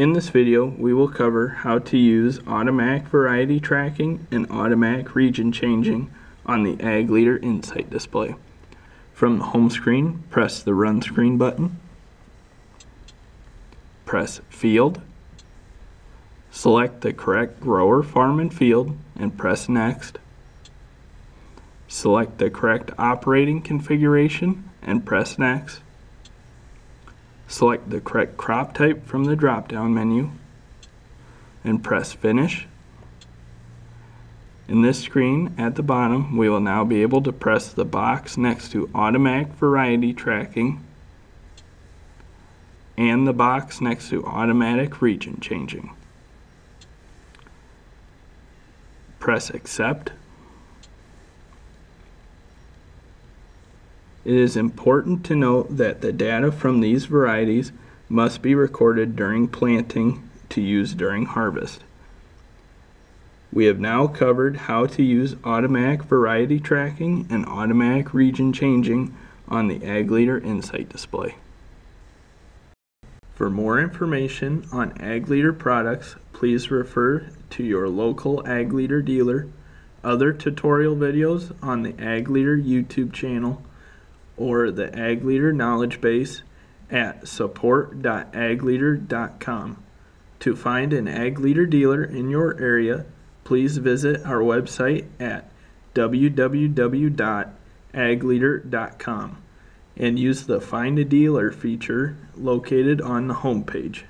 In this video, we will cover how to use automatic variety tracking and automatic region changing on the Ag Leader Insight display. From the home screen, press the Run Screen button, press Field, select the correct grower, farm, and field, and press Next. Select the correct operating configuration and press Next. Select the correct crop type from the drop-down menu and press Finish. In this screen at the bottom, we will now be able to press the box next to Automatic Variety Tracking and the box next to Automatic Region Changing. Press Accept. It is important to note that the data from these varieties must be recorded during planting to use during harvest. We have now covered how to use automatic variety tracking and automatic region changing on the Ag Leader Insight display. For more information on Ag Leader products, please refer to your local Ag Leader dealer, other tutorial videos on the Ag Leader YouTube channel, or the Ag Leader knowledge base at support.agleader.com. To find an Ag Leader dealer in your area, please visit our website at www.agleader.com and use the Find a Dealer feature located on the homepage.